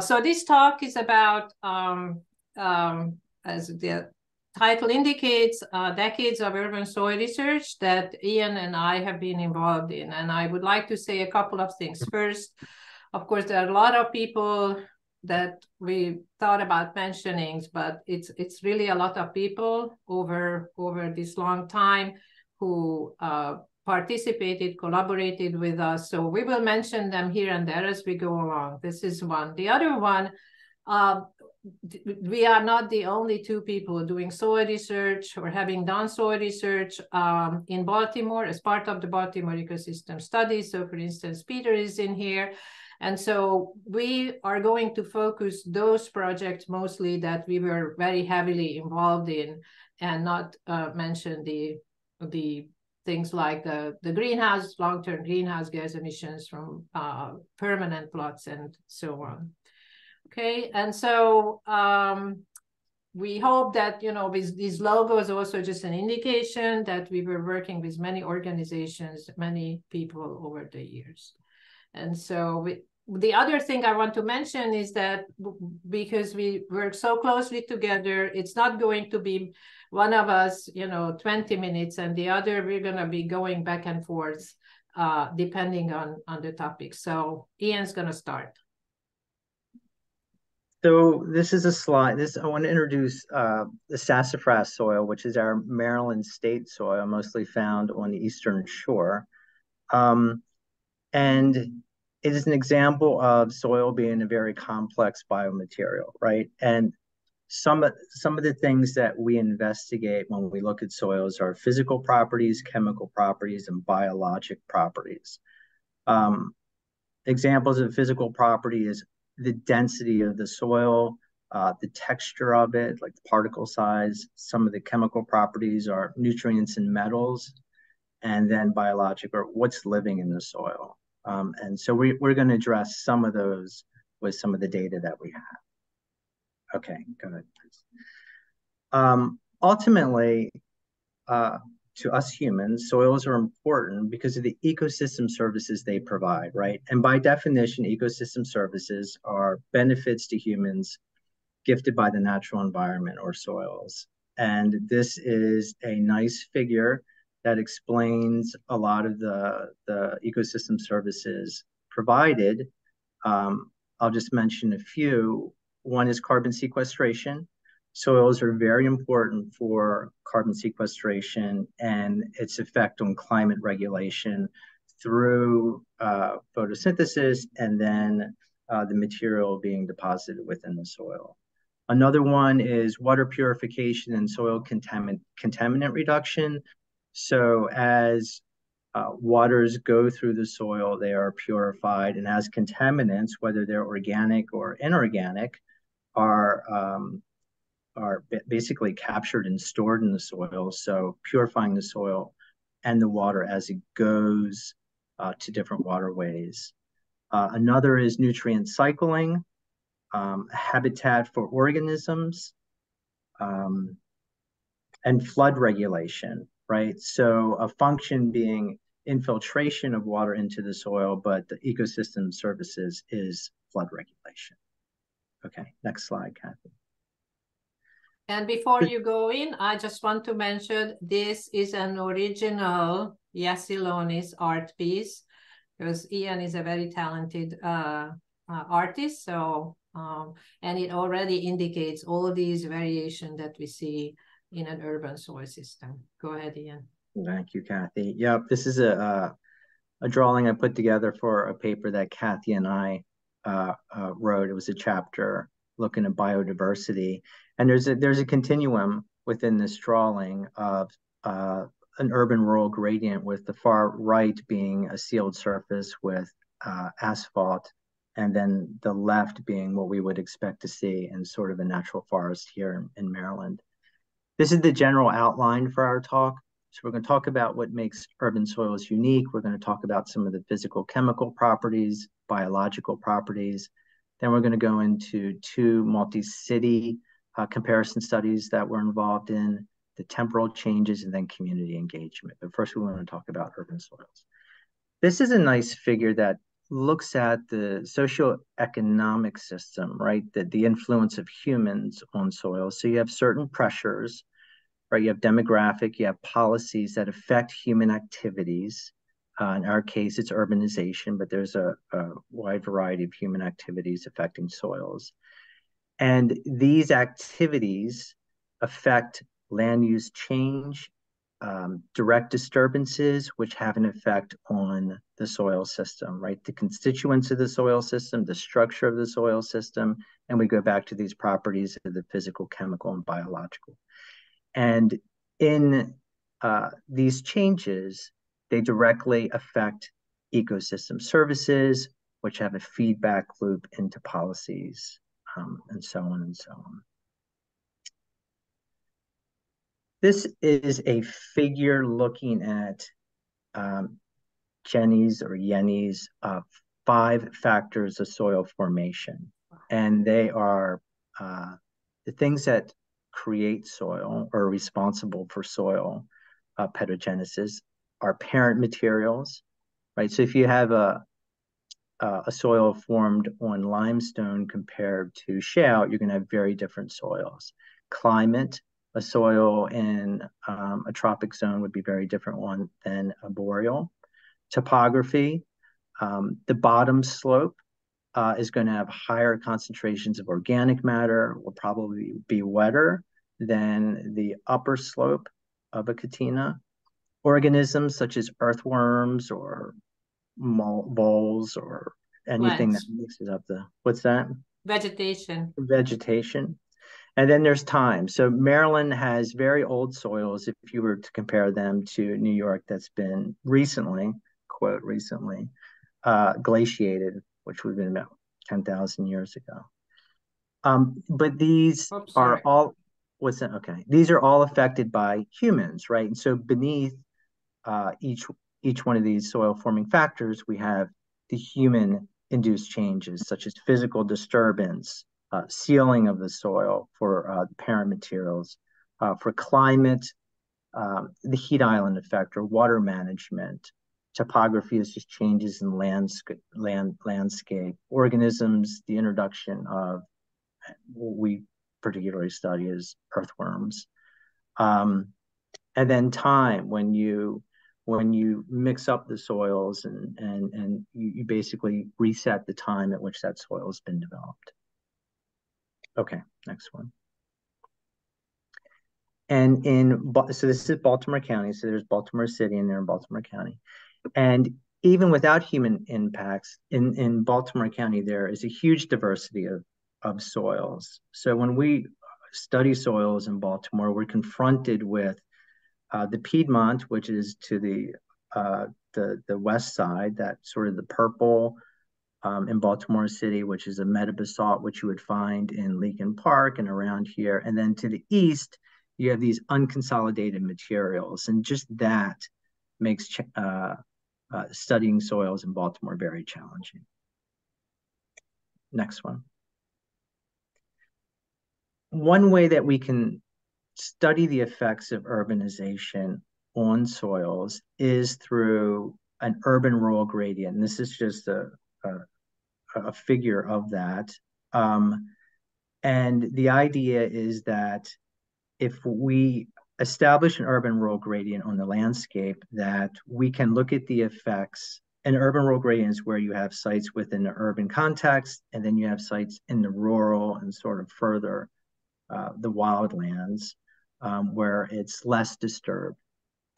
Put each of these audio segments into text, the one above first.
So this talk is about, as the title indicates, decades of urban soil research that Ian and I have been involved in. And I would like to say a couple of things. First, of course, there are a lot of people that we thought about mentioning, but it's really a lot of people over this long time who participated, collaborated with us. So we will mention them here and there as we go along. This is one. The other one, we are not the only two people doing soil research or having done soil research in Baltimore as part of the Baltimore Ecosystem Studies. So for instance, Peter is in here. And so we are going to focus those projects mostly that we were very heavily involved in and not mention the things like the greenhouse, long-term greenhouse gas emissions from permanent plots and so on. Okay, and so we hope that, you know, with these logos also just an indication that we were working with many organizations, many people over the years. And so the other thing I want to mention is that because we work so closely together, it's not going to be one of us, you know, 20 minutes and the other, we're going to be going back and forth depending on the topic. So Ian's going to start. So this is a slide. I want to introduce the sassafras soil, which is our Maryland state soil, mostly found on the Eastern Shore. And it is an example of soil being a very complex biomaterial, right? And some of the things that we investigate when we look at soils are physical properties, chemical properties, and biologic properties. Examples of physical property is the density of the soil, the texture of it, like the particle size. Some of the chemical properties are nutrients and metals, and then biologic, or what's living in the soil. And so we're going to address some of those with some of the data that we have. Okay, go ahead, please. Ultimately, to us humans, soils are important because of the ecosystem services they provide, right? And by definition, ecosystem services are benefits to humans gifted by the natural environment or soils. And this is a nice figure that explains a lot of the ecosystem services provided. I'll just mention a few. One is carbon sequestration. Soils are very important for carbon sequestration and its effect on climate regulation through photosynthesis and then the material being deposited within the soil. Another one is water purification and soil contaminant reduction. So as waters go through the soil, they are purified, and as contaminants, whether they're organic or inorganic, are basically captured and stored in the soil. So purifying the soil and the water as it goes to different waterways. Another is nutrient cycling, habitat for organisms, and flood regulation. Right, so a function being infiltration of water into the soil, but the ecosystem services is flood regulation. Okay, next slide, Kathy. And before you go in, I just want to mention this is an original Yesilonis art piece because Ian is a very talented artist. So, and it already indicates all these variations that we see in an urban soil system. Go ahead, Ian. Thank you, Kathy. Yep, this is a drawing I put together for a paper that Kathy and I wrote. It was a chapter looking at biodiversity. And there's a continuum within this drawing of an urban-rural gradient, with the far right being a sealed surface with asphalt, and then the left being what we would expect to see in sort of a natural forest here in Maryland. This is the general outline for our talk. So we're going to talk about what makes urban soils unique. We're going to talk about some of the physical chemical properties, biological properties. Then we're going to go into two multi-city comparison studies that we're involved in, the temporal changes, and then community engagement. But first we want to talk about urban soils. This is a nice figure that looks at the socioeconomic system, right? The influence of humans on soil. So you have certain pressures, right? You have demographic, you have policies that affect human activities. In our case, it's urbanization, but there's a wide variety of human activities affecting soils. And these activities affect land use change, direct disturbances, which have an effect on the soil system, right? The constituents of the soil system, the structure of the soil system, and we go back to these properties of the physical, chemical, and biological. And in these changes, they directly affect ecosystem services, which have a feedback loop into policies, and so on and so on. This is a figure looking at Jenny's five factors of soil formation. And they are the things that create soil or are responsible for soil pedogenesis are parent materials, right? So if you have a soil formed on limestone compared to shale, you're gonna have very different soils. Climate. A soil in a tropic zone would be very different one than a boreal. Topography, the bottom slope is going to have higher concentrations of organic matter, will probably be wetter than the upper slope of a catena. Organisms such as earthworms or voles or anything that mixes up the, what's that? Vegetation. Vegetation. And then there's time. So Maryland has very old soils. If you were to compare them to New York, that's been recently, quote, recently, glaciated, which would have been about 10,000 years ago. But these are all, what's that? Okay. These are all affected by humans, right? And so beneath each one of these soil forming factors, we have the human induced changes, such as physical disturbance, sealing of the soil for parent materials, for climate, the heat island effect or water management. Topography is just changes in landscape. Organisms, the introduction of what we particularly study is earthworms. And then time, when you mix up the soils and you basically reset the time at which that soil has been developed. Okay, next one. And so this is Baltimore County. So there's Baltimore City in there in Baltimore County. And even without human impacts, in Baltimore County, there is a huge diversity of soils. So when we study soils in Baltimore, we're confronted with the Piedmont, which is to the west side, that sort of the purple, in Baltimore City, which is a metabasalt, which you would find in Leakin Park and around here. And then to the east, you have these unconsolidated materials. And just that makes studying soils in Baltimore very challenging. Next one. One way that we can study the effects of urbanization on soils is through an urban-rural gradient. And this is just a figure of that. And the idea is that if we establish an urban-rural gradient on the landscape, that we can look at the effects. An urban-rural gradient is where you have sites within the urban context, and then you have sites in the rural and sort of further the wildlands where it's less disturbed.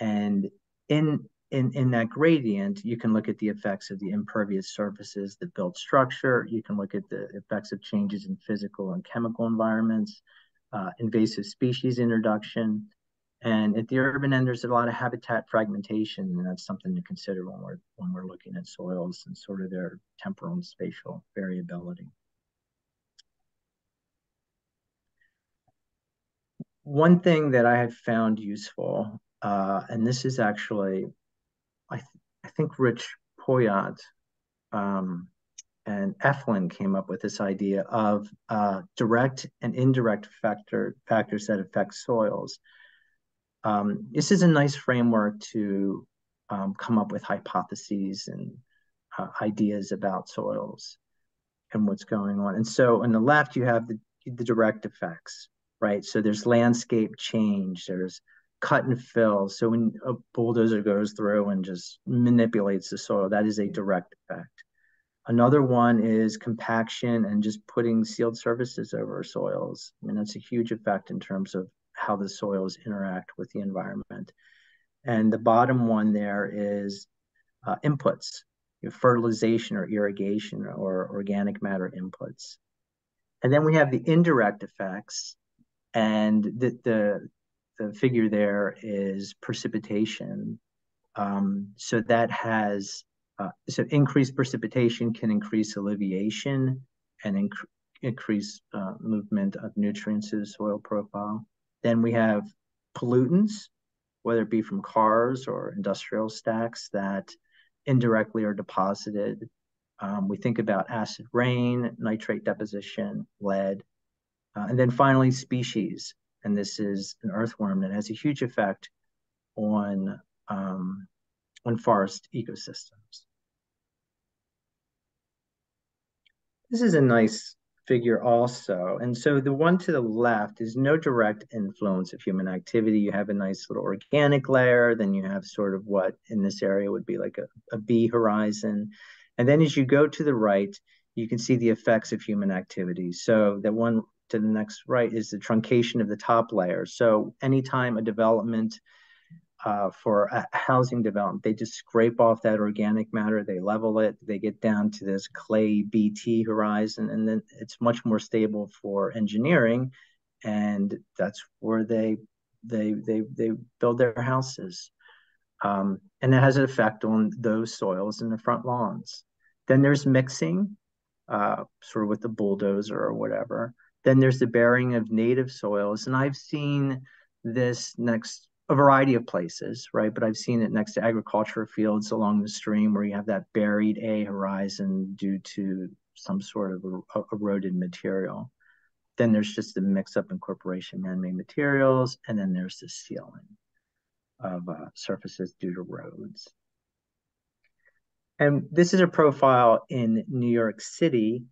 And in that gradient, you can look at the effects of the impervious surfaces, the built structure. You can look at the effects of changes in physical and chemical environments, invasive species introduction. And at the urban end, there's a lot of habitat fragmentation, and that's something to consider when we're looking at soils and sort of their temporal and spatial variability. One thing that I have found useful, and this is actually, I think Rich Pouyat and Eflin came up with this idea of direct and indirect factors that affect soils. This is a nice framework to come up with hypotheses and ideas about soils and what's going on. And so on the left, you have the direct effects, right? So there's landscape change, there's cut and fill. So when a bulldozer goes through and just manipulates the soil, that is a direct effect. Another one is compaction and just putting sealed surfaces over soils. I mean, that's a huge effect in terms of how the soils interact with the environment. And the bottom one there is inputs, fertilization or irrigation or organic matter inputs. And then we have the indirect effects, and the figure there is precipitation. So that has, so increased precipitation can increase alleviation and increase movement of nutrients to the soil profile. Then we have pollutants, whether it be from cars or industrial stacks that indirectly are deposited. We think about acid rain, nitrate deposition, lead, and then finally species. And this is an earthworm that has a huge effect on forest ecosystems. This is a nice figure also. And so the one to the left is no direct influence of human activity. You have a nice little organic layer, then you have sort of what in this area would be like a bee horizon. And then as you go to the right, you can see the effects of human activity. So the one to the next right is the truncation of the top layer. So anytime a development for a housing development, they just scrape off that organic matter, they level it, they get down to this clay BT horizon, and then it's much more stable for engineering, and that's where they build their houses. And it has an effect on those soils in the front lawns. Then there's mixing, sort of with the bulldozer or whatever. Then there's the burying of native soils, and I've seen this next a variety of places, right? But I've seen it next to agriculture fields along the stream where you have that buried A horizon due to some sort of eroded material. Then there's just the mix-up incorporation man-made materials, and then there's the sealing of surfaces due to roads. And this is a profile in New York City,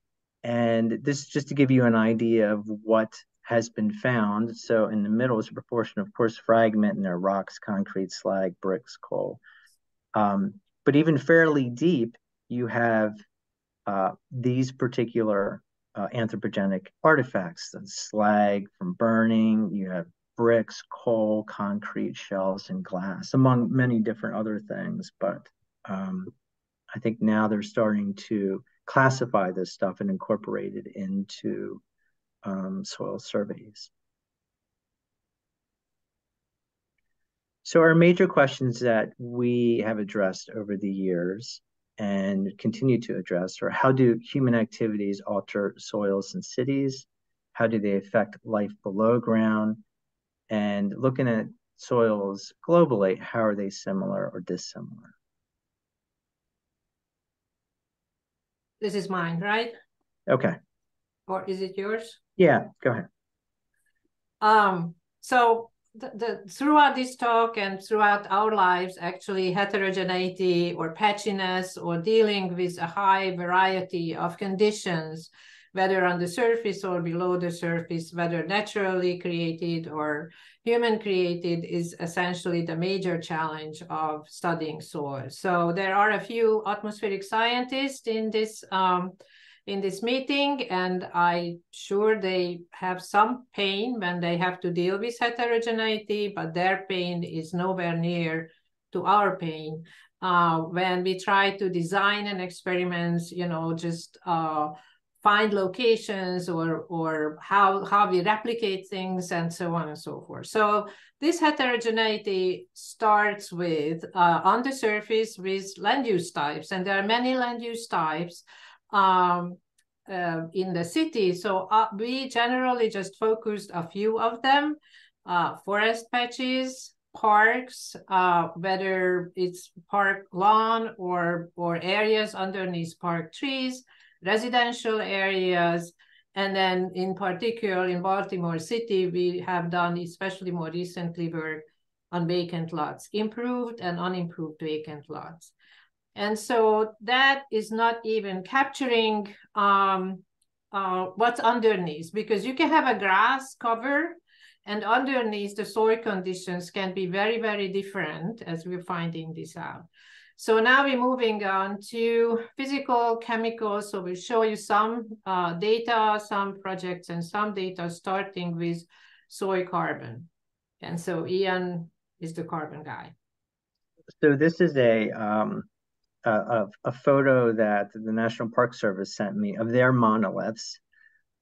and this is just to give you an idea of what has been found. So in the middle is a proportion, of course, fragment, and there are rocks, concrete, slag, bricks, coal. But even fairly deep, you have these particular anthropogenic artifacts, the slag from burning, you have bricks, coal, concrete, shells, and glass, among many different other things. But I think now they're starting to classify this stuff and incorporate it into soil surveys. So our major questions that we have addressed over the years and continue to address are: how do human activities alter soils in cities? How do they affect life below ground? And looking at soils globally, how are they similar or dissimilar? This is mine, right? Okay. Or is it yours? Yeah, go ahead. So throughout this talk and throughout our lives, actually heterogeneity or patchiness or dealing with a high variety of conditions, whether on the surface or below the surface, whether naturally created or human created, is essentially the major challenge of studying soil. So there are a few atmospheric scientists in this meeting, and I'm sure they have some pain when they have to deal with heterogeneity, but their pain is nowhere near to our pain. When we try to design an experiment, you know, just find locations or how we replicate things and so on and so forth. So this heterogeneity starts with, on the surface, with land use types, and there are many land use types in the city. So we generally just focused a few of them: forest patches, parks, whether it's park lawn or areas underneath park trees, residential areas, and then in particular in Baltimore City, we have done especially more recently work on vacant lots, improved and unimproved vacant lots. And so that is not even capturing what's underneath, because you can have a grass cover and underneath the soil conditions can be very, very different, as we're finding this out. So now we're moving on to physical chemicals. So we'll show you some data, some projects, and some data starting with soy carbon. And so Ian is the carbon guy. So this is a photo that the National Park Service sent me of their monoliths,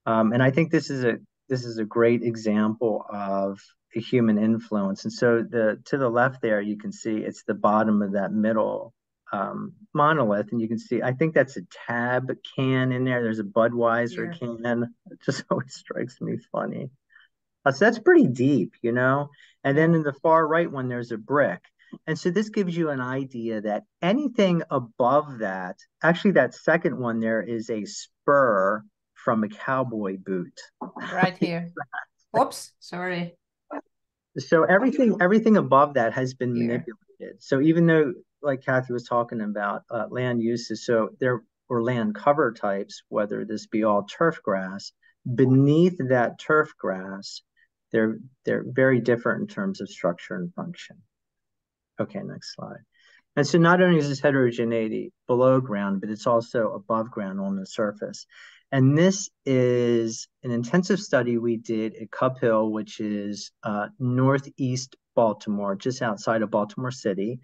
and I think this is a great example of a human influence. And so to the left there, you can see it's the bottom of that middle monolith, and you can see, I think that's a Tab can in there. There's a Budweiser can. It just always strikes me funny. So that's pretty deep, you know? And then in the far right one, there's a brick. And so this gives you an idea that anything above that, actually that second one there is a spur from a cowboy boot. Right here. Oops, sorry. So everything above that has been manipulated. So even though, like Kathy was talking about, land uses, so there were land cover types, whether this be all turf grass, beneath that turf grass, they're very different in terms of structure and function. Okay, next slide. And so not only is this heterogeneity below ground, but it's also above ground on the surface. And this is an intensive study we did at Cub Hill, which is northeast Baltimore, just outside of Baltimore City.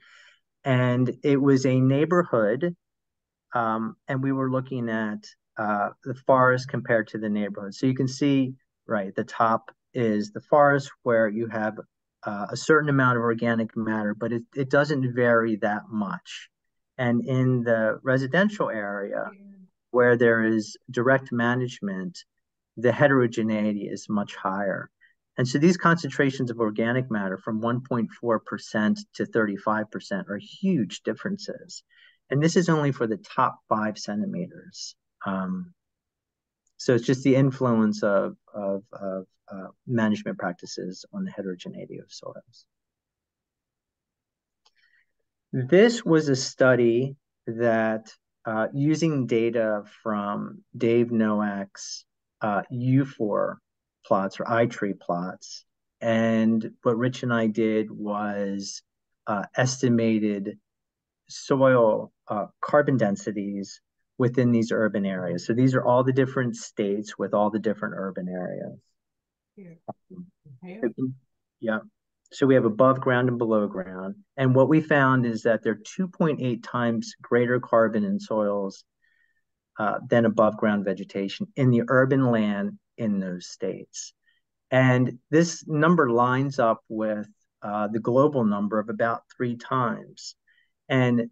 And it was a neighborhood, and we were looking at the forest compared to the neighborhood. So you can see, right, at the top is the forest where you have a certain amount of organic matter, but it doesn't vary that much. And in the residential area, where there is direct management, the heterogeneity is much higher. And so these concentrations of organic matter from 1.4% to 35% are huge differences. And this is only for the top 5 centimeters. So it's just the influence of management practices on the heterogeneity of soils. This was a study that using data from Dave Nowak's U4 plots or iTree plots. And what Rich and I did was estimated soil carbon densities within these urban areas. So these are all the different states with all the different urban areas. Yeah. So we have above ground and below ground. And what we found is that they're 2.8 times greater carbon in soils than above ground vegetation in the urban land in those states. And this number lines up with the global number of about 3 times. And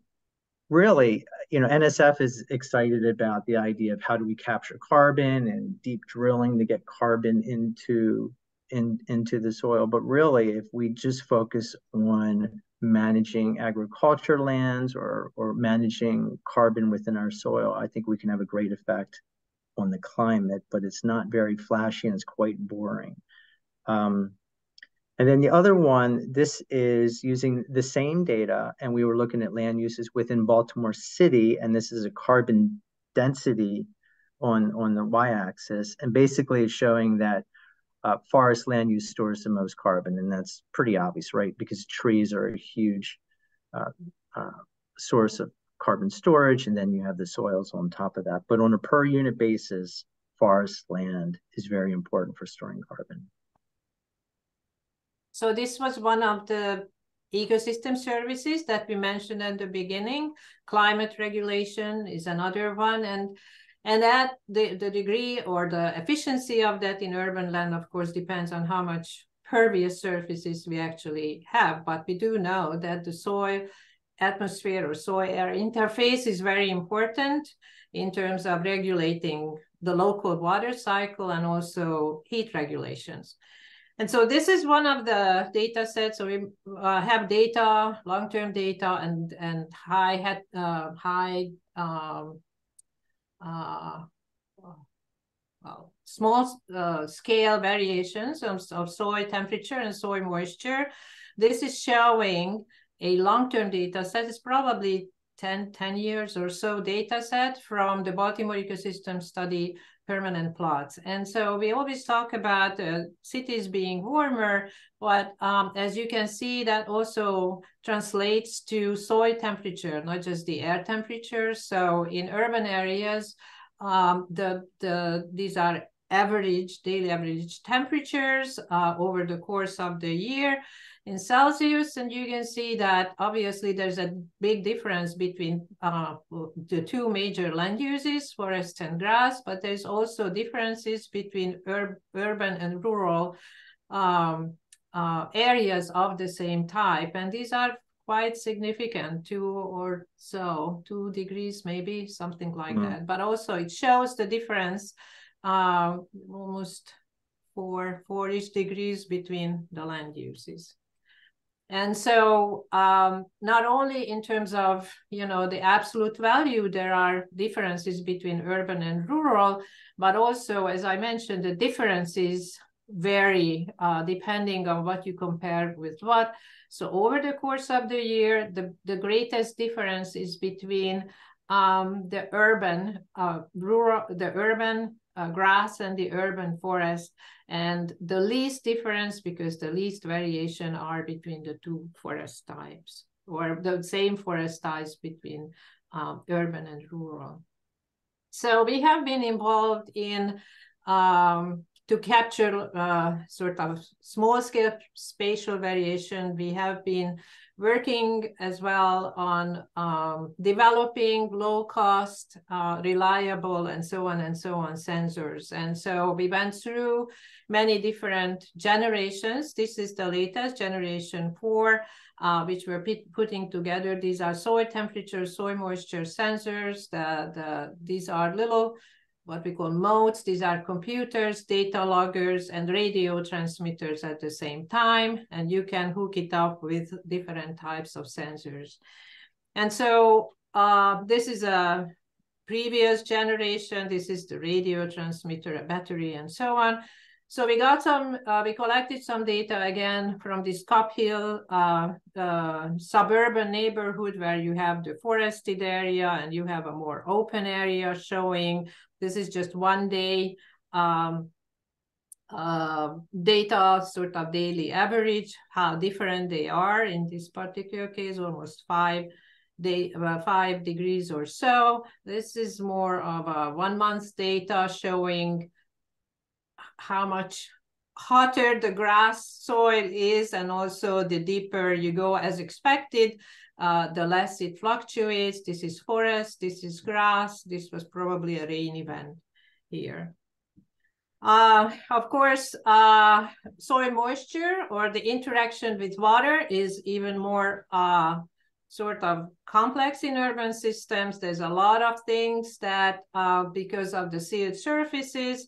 really, you know, NSF is excited about the idea of how do we capture carbon and deep drilling to get carbon into the soil. But really, if we just focus on managing agriculture lands or managing carbon within our soil, I think we can have a great effect on the climate, but it's not very flashy and it's quite boring. And then the other one, this is using the same data, and we were looking at land uses within Baltimore City, and this is a carbon density on the y-axis, and basically it's showing that forest land use stores the most carbon, and that's pretty obvious, right? Because trees are a huge source of carbon storage, and then you have the soils on top of that. But on a per unit basis, forest land is very important for storing carbon. So this was one of the ecosystem services that we mentioned at the beginning. Climate regulation is another one. And that the degree or the efficiency of that in urban land, of course, depends on how much pervious surfaces we actually have. But we do know that the soil atmosphere or soil air interface is very important in terms of regulating the local water cycle and also heat regulations. And so this is one of the data sets. So we have data, long-term data, and small-scale variations of soil temperature and soil moisture. This is showing a long-term data set. It's probably 10 years or so data set from the Baltimore Ecosystem Study permanent plots. And so we always talk about cities being warmer, but as you can see, that also translates to soil temperature, not just the air temperature. So in urban areas, these are average, daily average temperatures over the course of the year in Celsius. And you can see that obviously there's a big difference between the two major land uses, forest and grass, but there's also differences between urban and rural areas of the same type. And these are quite significant, 2 degrees, maybe something like that. But also it shows the difference almost 4-ish degrees between the land uses. And so not only in terms of, you know, the absolute value, there are differences between urban and rural, but also, as I mentioned, the differences vary depending on what you compare with what. So over the course of the year, the greatest difference is between the urban grass and the urban forest, and the least difference, because the least variation, are between the two forest types, or the same forest types between urban and rural. So we have been involved in to capture sort of small-scale spatial variation. We have been working as well on developing low-cost, reliable, and so on sensors. And so we went through many different generations. This is the latest, generation 4, which we're putting together. These are soil temperature, soil moisture sensors. These are little, what we call modes. These are computers, data loggers, and radio transmitters at the same time. And you can hook it up with different types of sensors. And so this is a previous generation. This is the radio transmitter, a battery, and so on. So we got some, we collected some data again from this Cub Hill suburban neighborhood, where you have the forested area and you have a more open area, showing this is just 1 day data, sort of daily average, how different they are. In this particular case, almost 5 degrees or so. This is more of a 1 month data showing how much hotter the grass soil is, and also the deeper you go, as expected, the less it fluctuates. This is forest, this is grass. This was probably a rain event here. Of course, soil moisture, or the interaction with water, is even more sort of complex in urban systems. There's a lot of things that, because of the sealed surfaces,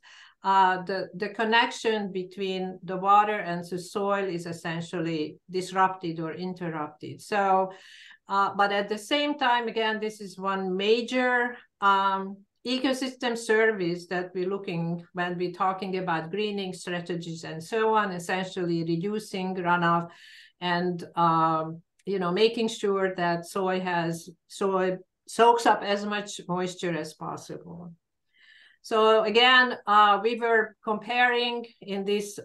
the connection between the water and the soil is essentially disrupted or interrupted. So, but at the same time, again, this is one major ecosystem service that we're looking when we're talking about greening strategies and so on, essentially reducing runoff and, you know, making sure that soil soaks up as much moisture as possible. So again, we were comparing in this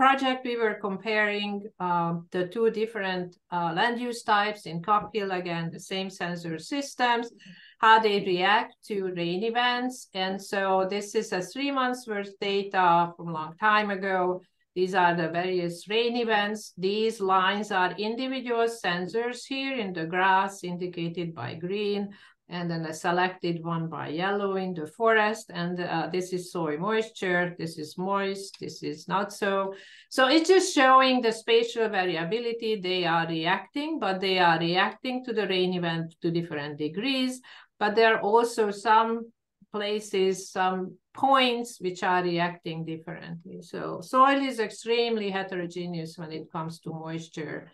project, we were comparing the two different land use types in Cub Hill, again, the same sensor systems, how they react to rain events. And so this is a 3 months worth data from a long time ago. These are the various rain events. These lines are individual sensors here in the grass, indicated by green, and then a selected one by yellow in the forest. And this is soil moisture, this is moist, this is not so. So it's just showing the spatial variability. They are reacting, but they are reacting to the rain event to different degrees. But there are also some places, some points which are reacting differently. So soil is extremely heterogeneous when it comes to moisture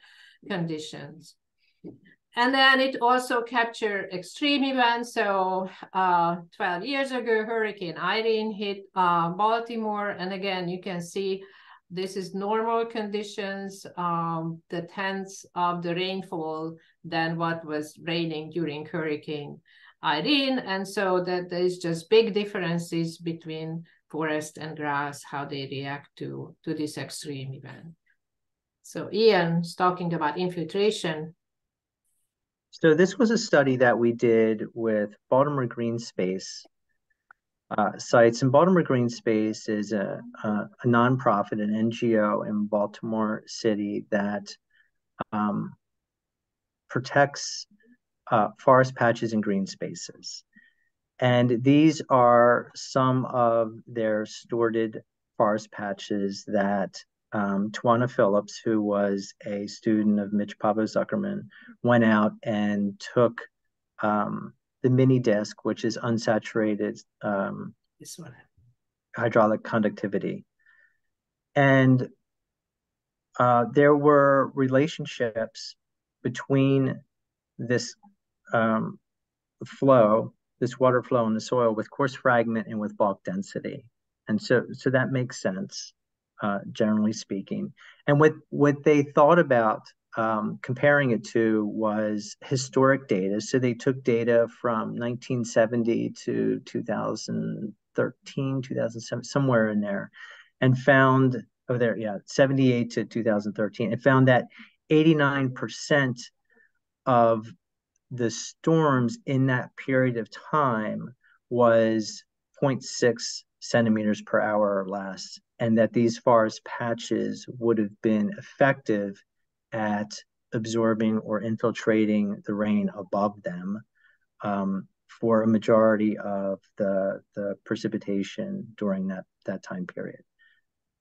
conditions. And then it also captured extreme events. So 12 years ago, Hurricane Irene hit Baltimore. And again, you can see This is normal conditions, the tenths of the rainfall than what was raining during Hurricane Irene. And so that there is just big differences between forest and grass, how they react to this extreme event. So Ian's talking about infiltration. So this was a study that we did with Baltimore Green Space sites. And Baltimore Green Space is a nonprofit, an NGO in Baltimore City that protects forest patches and green spaces. And these are some of their storted forest patches that Tawana Phillips, who was a student of Mitch Pablo Zuckerman, went out and took the mini disc, which is unsaturated hydraulic conductivity. And there were relationships between this flow, this water flow in the soil with coarse fragment and with bulk density. And so that makes sense, generally speaking. And what they thought about comparing it to was historic data. So they took data from 1970 to 2013, 2007, somewhere in there, and found, 78 to 2013, and found that 89% of the storms in that period of time was 0.6 centimeters per hour or less, and that these forest patches would have been effective at absorbing or infiltrating the rain above them for a majority of the precipitation during that time period.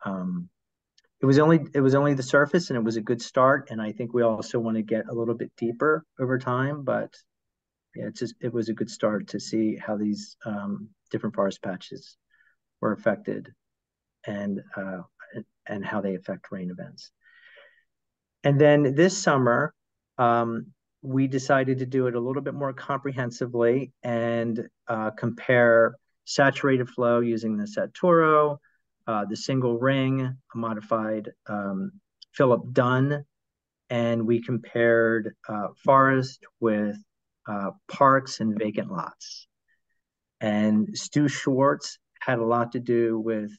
It was only the surface, and it was a good start. And I think we also want to get a little bit deeper over time, but yeah, it was a good start to see how these different forest patches were affected and how they affect rain events. And then this summer, we decided to do it a little bit more comprehensively and compare saturated flow using the Satoro, the single ring, a modified Philip Dunn, and we compared forest with parks and vacant lots. And Stu Schwartz had a lot to do with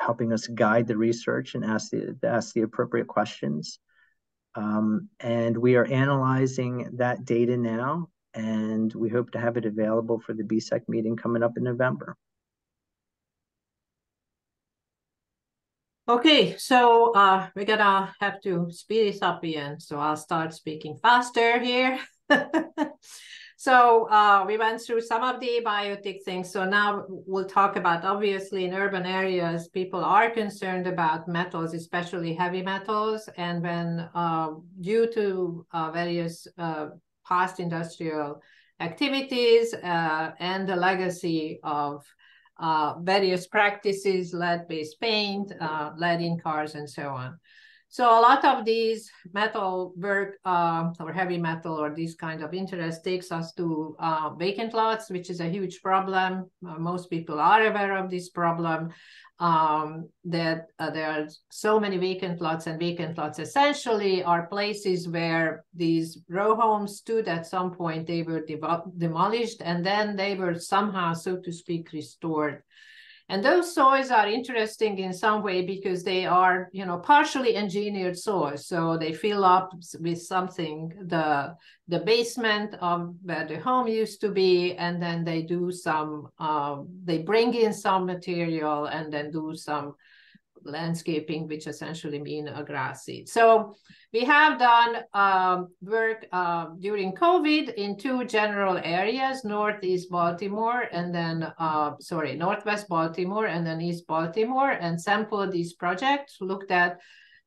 helping us guide the research and ask the appropriate questions. And we are analyzing that data now, and we hope to have it available for the BSEC meeting coming up in November. Okay, so we're gonna have to speed this up, Ian. So I'll start speaking faster here. So we went through some of the biotic things. So now we'll talk about, obviously in urban areas, people are concerned about metals, especially heavy metals. And when due to various past industrial activities and the legacy of various practices, lead-based paint, lead in cars, and so on. So a lot of these metal work or heavy metal or these kind of interest takes us to vacant lots, which is a huge problem. Most people are aware of this problem, that there are so many vacant lots, and vacant lots essentially are places where these row homes stood. At some point they were demolished, and then they were somehow, so to speak, restored. And those soils are interesting in some way because they are, partially engineered soils. So they fill up with something, the basement of where the home used to be, and then they do some, they bring in some material and then do some landscaping, which essentially mean a grass seed. So we have done work during COVID in two general areas, Northwest Baltimore and then East Baltimore, and sampled these projects, looked at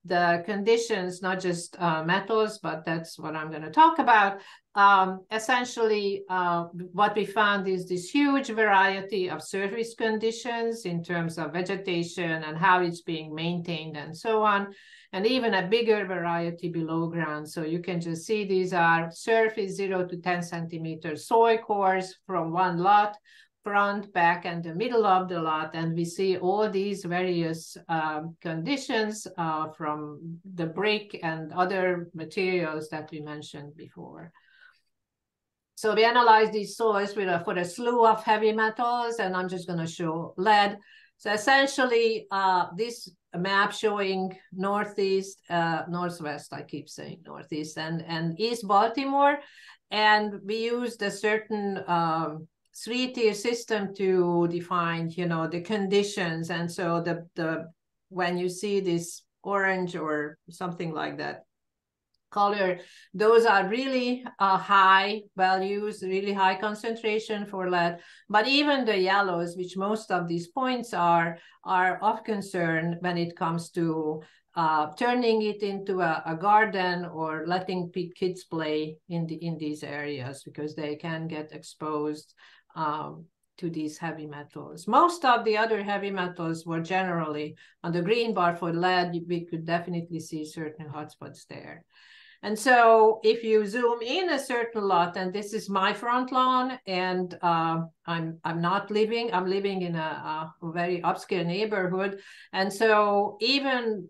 the conditions, not just metals, but that's what I'm going to talk about. Essentially, what we found is this huge variety of surface conditions in terms of vegetation and how it's being maintained and so on, and even a bigger variety below ground. So you can just see these are surface 0 to 10 centimeter soil cores from one lot front, back, and the middle of the lot. And we see all these various conditions from the brick and other materials that we mentioned before. So we analyze these soils with for a slew of heavy metals, and I'm just going to show lead. So essentially, this map showing northeast, northwest, I keep saying northeast, and East Baltimore. And we used a certain three-tier system to define, you know, the conditions. And so the when you see this orange or something like that color, those are really high values, really high concentration for lead. But even the yellows, which most of these points are of concern when it comes to turning it into a garden or letting kids play in these areas, because they can get exposed to these heavy metals. Most of the other heavy metals were generally on the green bar. For lead, we could definitely see certain hotspots there. And so if you zoom in a certain lot, and this is my front lawn, and I'm living in a very upscale neighborhood. And so even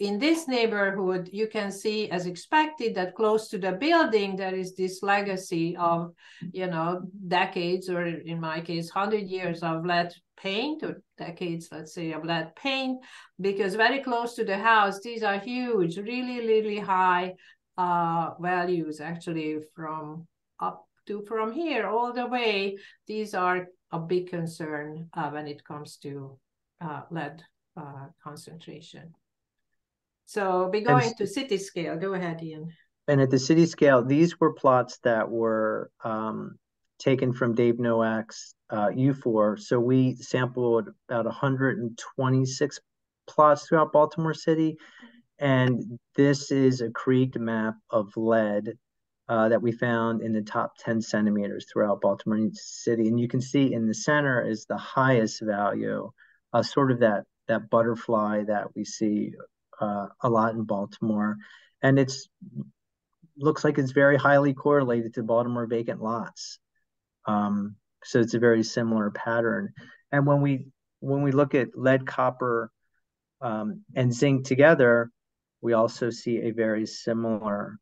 in this neighborhood, you can see, as expected, that close to the building, there is this legacy of, you know, decades, or in my case, 100 years of lead paint, or decades, let's say, of lead paint, because very close to the house, these are huge, really, really high values, actually, from up to from here all the way. These are a big concern when it comes to lead concentration. So we're going to city scale. Go ahead, Ian. And at the city scale, these were plots that were taken from Dave Nowak's U4. So we sampled about 126 plots throughout Baltimore City. And this is a Krieg map of lead that we found in the top 10 centimeters throughout Baltimore City. And you can see in the center is the highest value, sort of that butterfly that we see a lot in Baltimore. And it's looks like it's very highly correlated to Baltimore vacant lots. So it's a very similar pattern. And when we look at lead, copper, and zinc together, we also see a very similar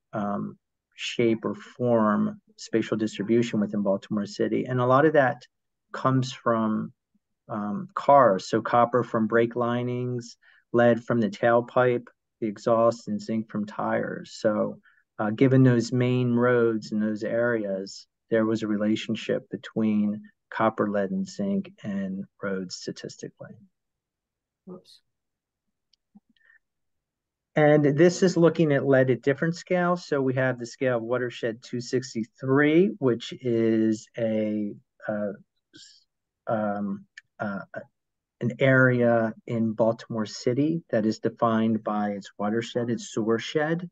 shape or form spatial distribution within Baltimore City. And a lot of that comes from cars. So copper from brake linings, lead from the tailpipe, the exhaust, and zinc from tires. So given those main roads in those areas, there was a relationship between copper, lead, and zinc and roads statistically. Whoops. And this is looking at lead at different scales. So we have the scale of watershed 263, which is an area in Baltimore City that is defined by its watershed, its sewer shed.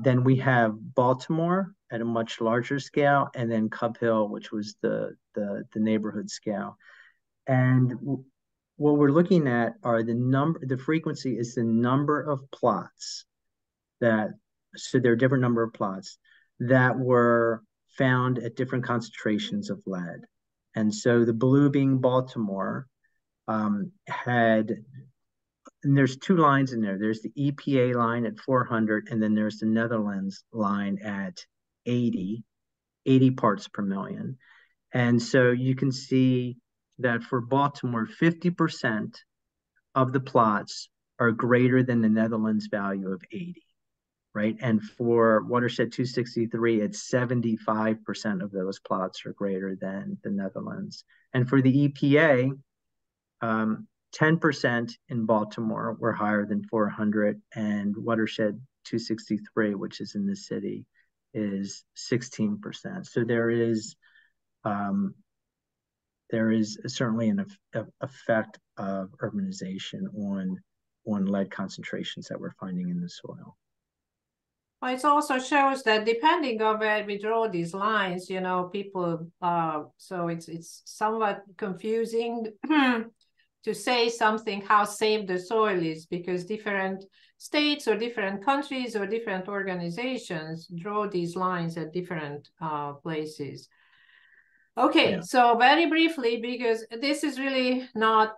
Then we have Baltimore at a much larger scale, and then Cub Hill, which was the neighborhood scale. And what we're looking at are the frequency is the number of plots that, so there are different number of plots that were found at different concentrations of lead. And so the blue being Baltimore and there's two lines in there. There's the EPA line at 400, and then there's the Netherlands line at 80 parts per million. And so you can see that for Baltimore, 50% of the plots are greater than the Netherlands value of 80, right? And for watershed 263, it's 75% of those plots are greater than the Netherlands. And for the EPA, 10% in Baltimore were higher than 400, and watershed 263, which is in the city, is 16%. So there is certainly an effect of urbanization on lead concentrations that we're finding in the soil. Well, it also shows that depending on where we draw these lines, you know, people, so it's somewhat confusing to say something, how safe the soil is, because different states or different countries or different organizations draw these lines at different places. Okay, yeah. So very briefly, because this is really not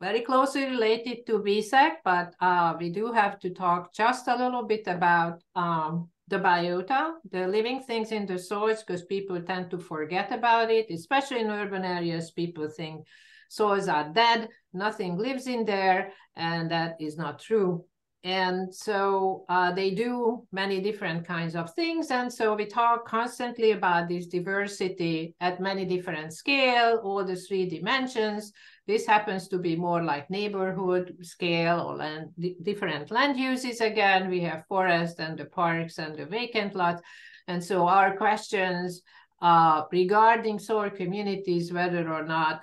very closely related to BSEC, but we do have to talk just a little bit about the biota, the living things in the soils, because people tend to forget about it, especially in urban areas. People think soils are dead, nothing lives in there, and that is not true. And so they do many different kinds of things. And so we talk constantly about this diversity at many different scale, all the three dimensions. This happens to be more like neighborhood scale or land, different land uses. Again, we have forest and the parks and the vacant lots. And so our questions regarding soil communities, whether or not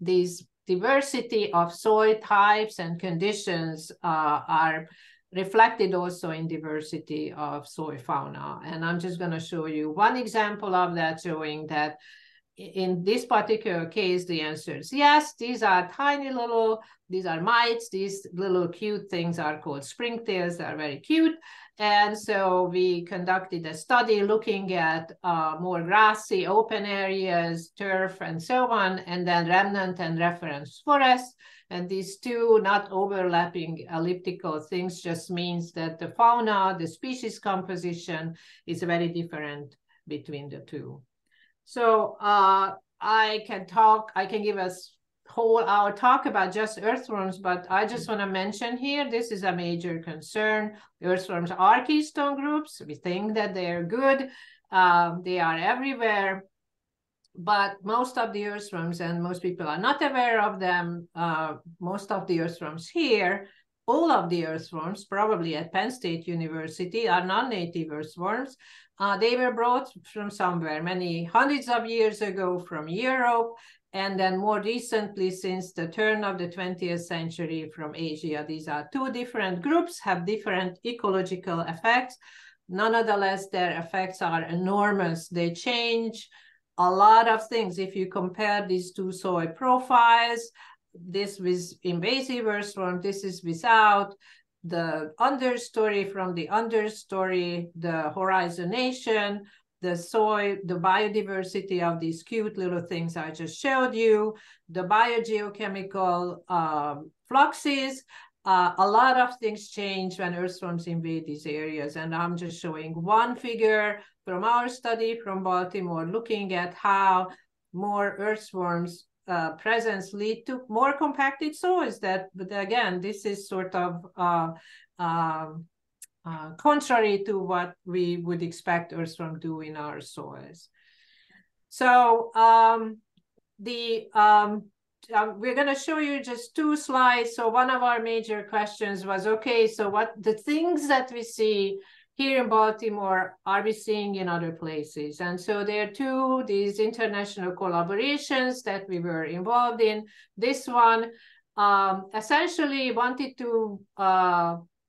these diversity of soil types and conditions are reflected also in diversity of soil fauna. And I'm just going to show you one example of that, showing that in this particular case, the answer is yes. These are tiny little, these are mites. These little cute things are called springtails. They are very cute. And so we conducted a study looking at more grassy open areas, turf, and so on, and then remnant and reference forests. And these two not overlapping elliptical things just means that the fauna, the species composition is very different between the two. So I can give a whole hour talk about just earthworms, but I just want to mention here, this is a major concern. Earthworms are keystone groups. We think that they're good. They are everywhere, but most of the earthworms, and most people are not aware of them, most of the earthworms here, all of the earthworms, probably at Penn State University, are non-native earthworms. They were brought from somewhere many hundreds of years ago from Europe, and then more recently, since the turn of the 20th century, from Asia. These are two different groups, have different ecological effects. Nonetheless, their effects are enormous. They change a lot of things. If you compare these two soil profiles, this with invasive earthworm, this is without, the understory from the understory, the horizonation, the soil, the biodiversity of these cute little things I just showed you, the biogeochemical fluxes, a lot of things change when earthworms invade these areas. And I'm just showing one figure from our study from Baltimore, looking at how more earthworms presence lead to more compacted soils. That, but again, this is sort of contrary to what we would expect earthworm do in our soils. So we're going to show you just two slides. So one of our major questions was, okay, so what the things that we see here in Baltimore, are we seeing in other places? And so there are two, these international collaborations that we were involved in. This one essentially wanted to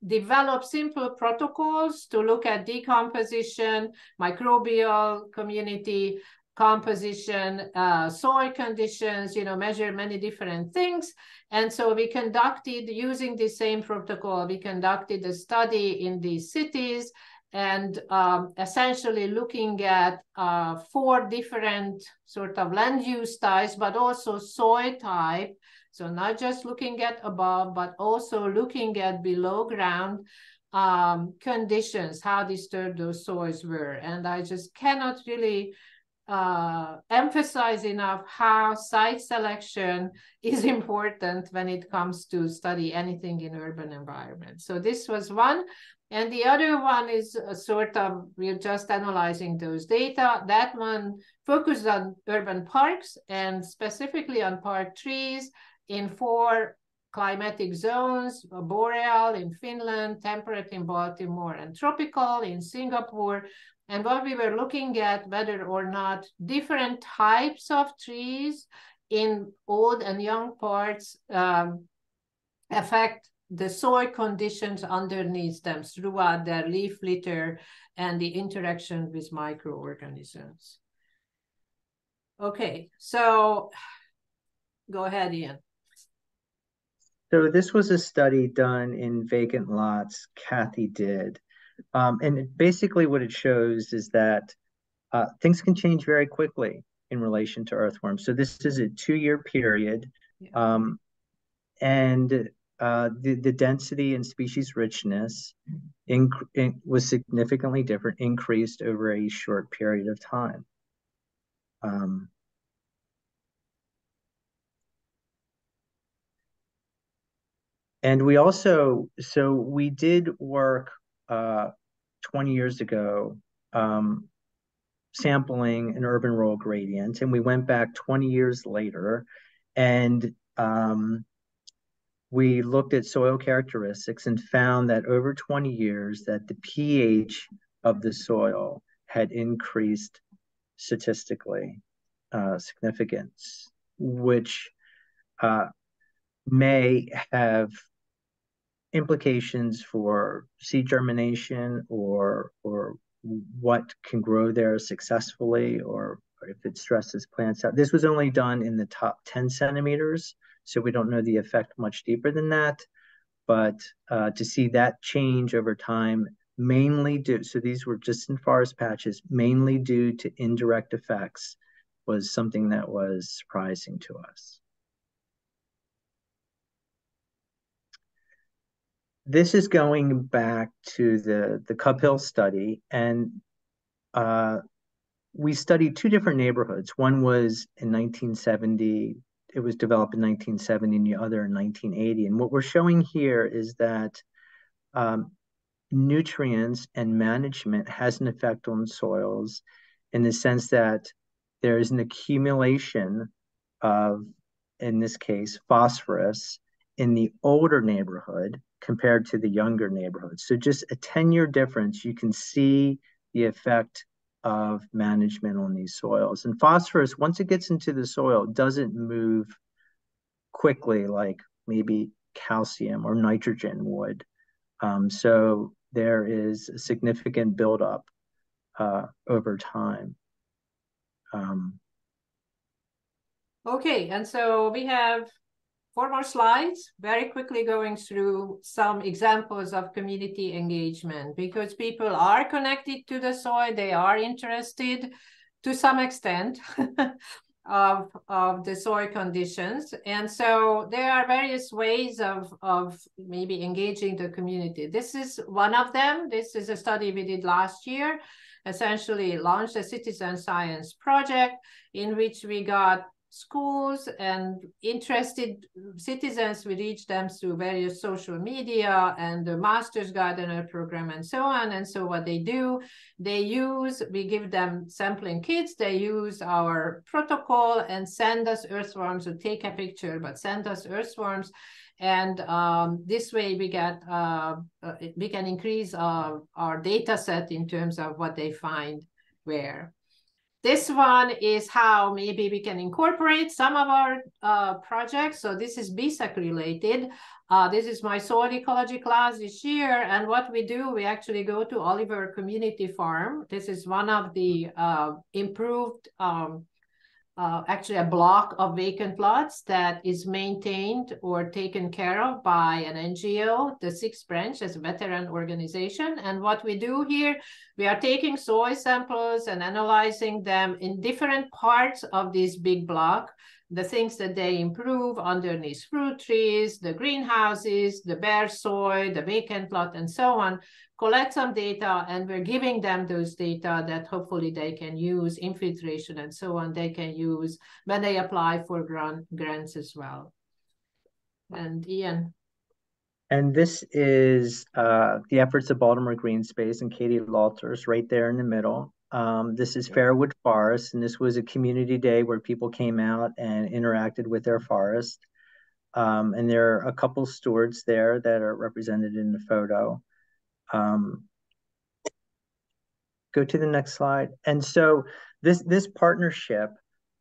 develop simple protocols to look at decomposition, microbial community composition, soil conditions, you know, measure many different things. And so we conducted, using the same protocol, we conducted a study in these cities and essentially looking at 4 different sort of land use types, but also soil type. So not just looking at above, but also looking at below ground conditions, how disturbed those soils were. And I just cannot really emphasize enough how site selection is important when it comes to study anything in urban environments. So this was one. And the other one is a sort of, we're just analyzing those data. That one focused on urban parks and specifically on park trees in 4 climatic zones, boreal in Finland, temperate in Baltimore, and tropical in Singapore. And what we were looking at, whether or not different types of trees in old and young parts affect the soil conditions underneath them throughout their leaf litter and the interaction with microorganisms. Okay, so go ahead, Ian. So this was a study done in vacant lots, Kathy did. And basically what it shows is that Things can change very quickly in relation to earthworms. So this is a 2-year period. Yeah. The density and species richness was significantly different, increased over a short period of time. And we also, so we did work 20 years ago sampling an urban-rural gradient, and we went back 20 years later and we looked at soil characteristics and found that over 20 years that the pH of the soil had increased statistically significance, which may have implications for seed germination or what can grow there successfully, or if it stresses plants out. This was only done in the top 10 centimeters, so we don't know the effect much deeper than that. But to see that change over time, mainly due, so these were just in forest patches, mainly due to indirect effects, was something that was surprising to us. This is going back to the Cub Hill study, and we studied 2 different neighborhoods. One was in 1970, it was developed in 1970, and the other in 1980. And what we're showing here is that nutrients and management has an effect on soils in the sense that there is an accumulation of, in this case, phosphorus in the older neighborhood compared to the younger neighborhood. So just a 10-year difference, you can see the effect of management on these soils. And phosphorus, once it gets into the soil, doesn't move quickly like maybe calcium or nitrogen would. So there is a significant buildup over time. Okay, and so we have 4 more slides, very quickly going through some examples of community engagement, because people are connected to the soil, they are interested to some extent of the soil conditions. And so there are various ways of maybe engaging the community. This is one of them. This is a study we did last year, essentially launched a citizen science project in which we got schools and interested citizens. We reach them through various social media and the Master's Gardener program and so on. And so what they do, they use, we give them sampling kits, they use our protocol and send us earthworms, or take a picture, but send us earthworms. And this way we get, we can increase our data set in terms of what they find where. This one is how maybe we can incorporate some of our projects. So this is BSEC related. This is my soil ecology class this year. And what we do, we actually go to Oliver Community Farm. This is one of the improved, actually a block of vacant lots that is maintained or taken care of by an NGO, the Sixth Branch, as a veteran organization. And what we do here, we are taking soil samples and analyzing them in different parts of this big block, the things that they improve underneath fruit trees, the greenhouses, the bare soil, the vacant lot, and so on, collect some data, and we're giving them those data that hopefully they can use, infiltration and so on, they can use when they apply for grants as well. And Ian. And this is the efforts of Baltimore Green Space and Katie Lauter, right there in the middle. This is Fairwood Forest, and this was a community day where people came out and interacted with their forest. And there are a couple stewards there that are represented in the photo. Go to the next slide. And so this partnership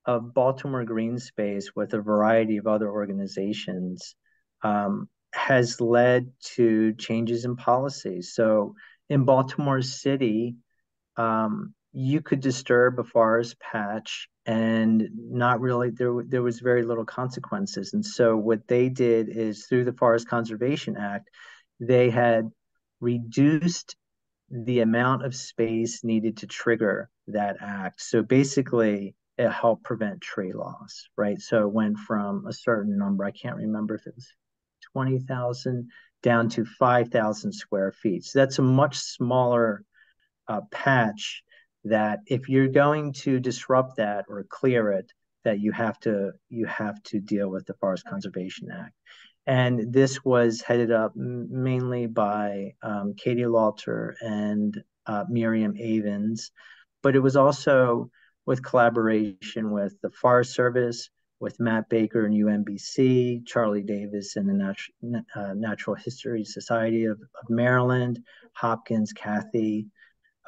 of Baltimore Green Space with a variety of other organizations has led to changes in policy. So in Baltimore City, you could disturb a forest patch and not really, there was very little consequences. And so what they did is through the Forest Conservation Act, they had reduced the amount of space needed to trigger that act. So basically, it helped prevent tree loss, right? So it went from a certain number, I can't remember if it was 20,000, down to 5,000 square feet. So that's a much smaller patch that if you're going to disrupt that or clear it, that you have to deal with the Forest Conservation Act. And this was headed up mainly by Katie Lauter and Miriam Avins, but it was also with collaboration with the Forest Service, with Matt Baker and UMBC, Charlie Davis and the Natural History Society of Maryland, Hopkins, Kathy,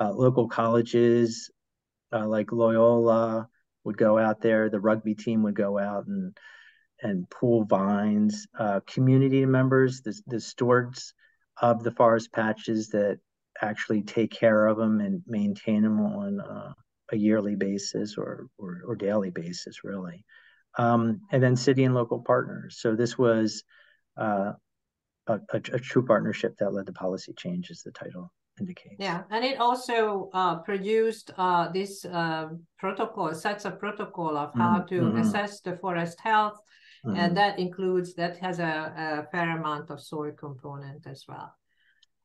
local colleges like Loyola would go out there, the rugby team would go out and pull vines, community members, the stewards of the forest patches that actually take care of them and maintain them on a yearly basis or daily basis, really. And then city and local partners. So this was a true partnership that led to policy change, as the title indicates. Yeah, and it also produced this protocol, sets of protocol of how to assess the forest health. And that includes, that has a fair amount of soil component as well.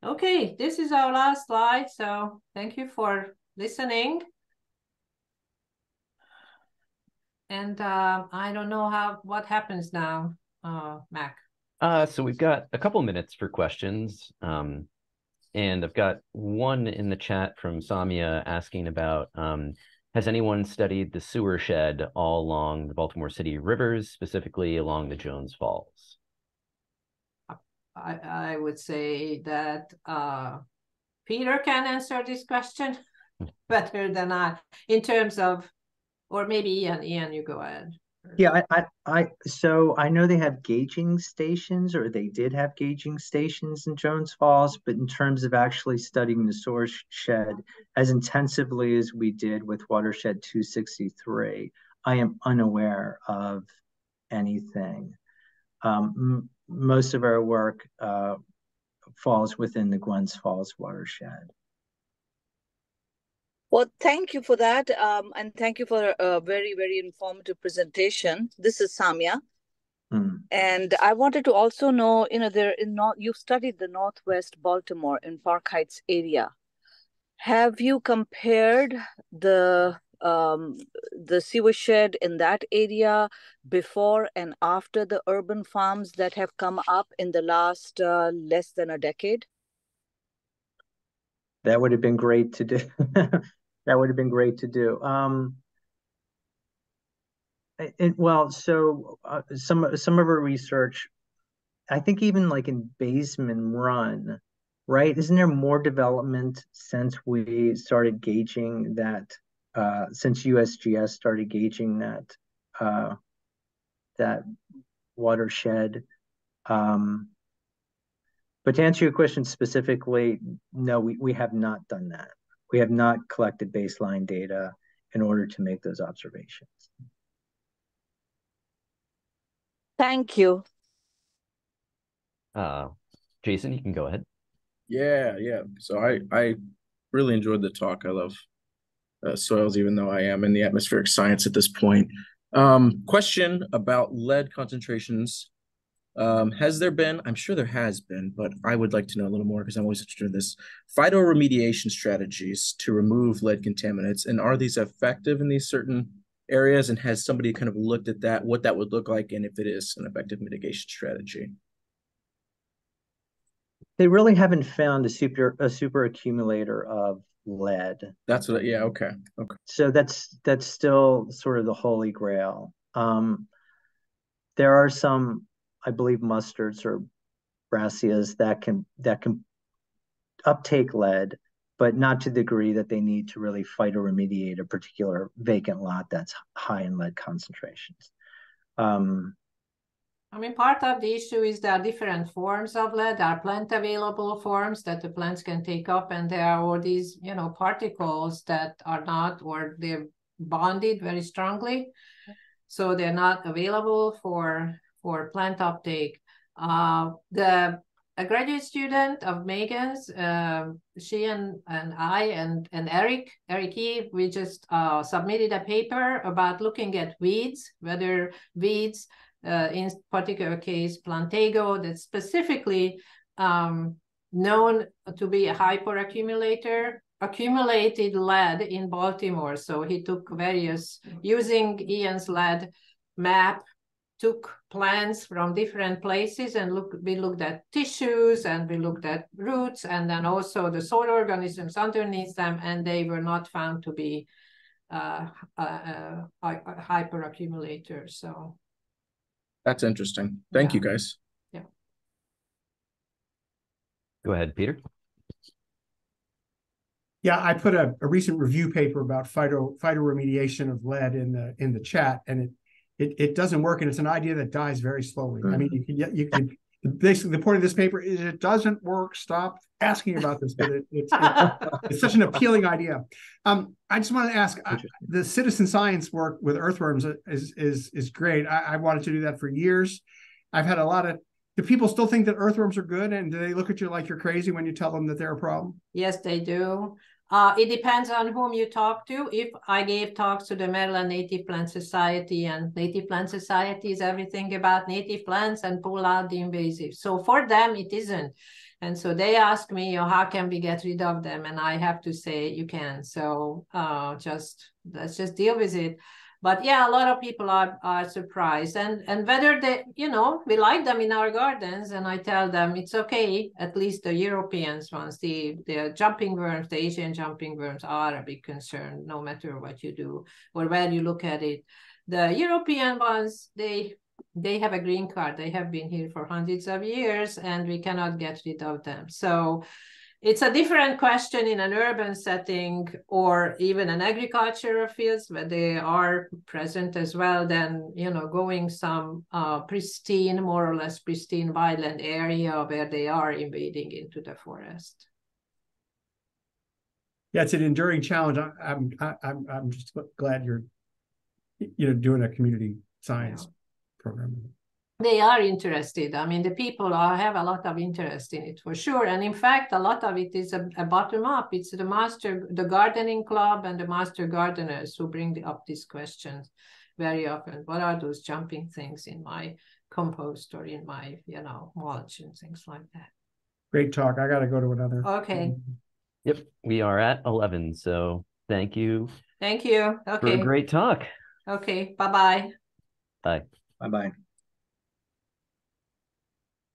Okay, this is our last slide. So thank you for listening. And I don't know what happens now, Mac. So we've got a couple minutes for questions. And I've got one in the chat from Samia asking about, has anyone studied the sewer shed all along the Baltimore City rivers, specifically along the Jones Falls? I would say that Peter can answer this question better than I, in terms of, or maybe Ian. Ian, you go ahead. Yeah, so I know they have gauging stations, or they did have gauging stations in Jones Falls, but in terms of actually studying the source shed as intensively as we did with Watershed 263, I am unaware of anything. Most of our work falls within the Gwens Falls watershed. Well, thank you for that, and thank you for a very, very informative presentation. This is Samia, and I wanted to also know, you know, you've studied the Northwest Baltimore in Park Heights area. Have you compared the sewer shed in that area before and after the urban farms that have come up in the last less than a decade? That would have been great to do. That would have been great to do. So some of our research, I think even like in Baseman Run, right? Isn't there more development since we started gauging that? Since USGS started gauging that that watershed. But to answer your question specifically, no, we have not done that. We have not collected baseline data in order to make those observations. Thank you. Jason, you can go ahead. Yeah. So I really enjoyed the talk. I love soils, even though I am in the atmospheric science at this point. Question about lead concentrations. Has there been, I'm sure there has been, but I would like to know a little more because I'm always interested in this, phytoremediation strategies to remove lead contaminants, and are these effective in these certain areas, and has somebody kind of looked at that, what that would look like, and if it is an effective mitigation strategy? They really haven't found a super accumulator of lead. That's what, yeah, okay. So that's still sort of the holy grail. There are some, I believe, mustards or brassicas that can uptake lead, but not to the degree that they need to really phytoremediate a particular vacant lot that's high in lead concentrations. I mean, part of the issue is there are different forms of lead. There are plant available forms that the plants can take up, and there are all these, you know, particles that are not, or they're bonded very strongly, so they're not available for plant uptake. The a graduate student of Megan's. She and I and Eric E, we just submitted a paper about looking at weeds, whether weeds, in particular case, plantago, that's specifically known to be a hyperaccumulator, accumulated lead in Baltimore. So he took various, using Ian's lead map, took plants from different places and we looked at tissues and we looked at roots and then also the soil organisms underneath them, and they were not found to be hyperaccumulators. So that's interesting. Thank you guys. Yeah. Go ahead, Peter. Yeah, I put a recent review paper about phytoremediation of lead in the chat, and it doesn't work, and it's an idea that dies very slowly. I mean, you can basically the point of this paper is it doesn't work. Stop asking about this, but it's such an appealing idea. I just want to ask, the citizen science work with earthworms is great. I wanted to do that for years. I've had a lot of. Do people still think that earthworms are good, and do they look at you like you're crazy when you tell them that they're a problem? Yes, they do. It depends on whom you talk to. If I gave talks to the Maryland Native Plant Society, and Native Plant Society is everything about native plants and pull out the invasive. So for them, it isn't. And so they ask me, oh, how can we get rid of them? And I have to say, you can. So let's just deal with it. But yeah, a lot of people are surprised. And whether they, you know, we like them in our gardens, and I tell them it's okay, at least the Europeans ones, the jumping worms, the Asian jumping worms are a big concern, no matter what you do or where you look at it. The European ones, they have a green card. They have been here for hundreds of years, and we cannot get rid of them. So it's a different question in an urban setting or even an agricultural field where they are present as well, than, you know, going some pristine, more or less pristine wildland area where they are invading into the forest. Yeah, it's an enduring challenge. I'm just glad you're, you know, doing a community science program. They are interested. I mean, the people have a lot of interest in it for sure. And in fact, a lot of it is a bottom up. It's the gardening club and the master gardeners who bring up these questions very often. What are those jumping things in my compost or in my, you know, mulch and things like that? Great talk. I got to go to another. Okay. Yep. We are at 11. So thank you. Thank you. Okay. For a great talk. Okay. Bye-bye. Bye. Bye-bye.